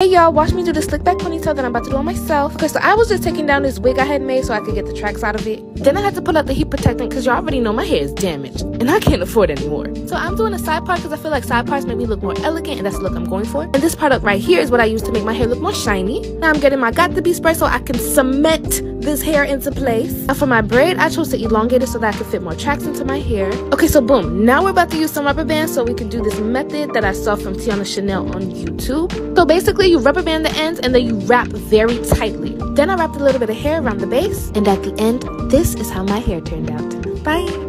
Hey y'all, watch me do the slick back ponytail that I'm about to do on myself. Okay, so I was just taking down this wig I had made so I could get the tracks out of it. Then I had to pull out the heat protectant because y'all already know my hair is damaged and I can't afford it anymore. So I'm doing a side part because I feel like side parts make me look more elegant and that's the look I'm going for. And this product right here is what I use to make my hair look more shiny. Now I'm getting my Got to Be spray so I can cement this hair into place. Now for my braid, I chose to elongate it so that I could fit more tracks into my hair. Okay, so boom, now we're about to use some rubber bands so we can do this method that I saw from Tiana Chanel on YouTube. So basically, you rubber band the ends and then you wrap very tightly. Then I wrapped a little bit of hair around the base, and at the end, this is how my hair turned out. Bye!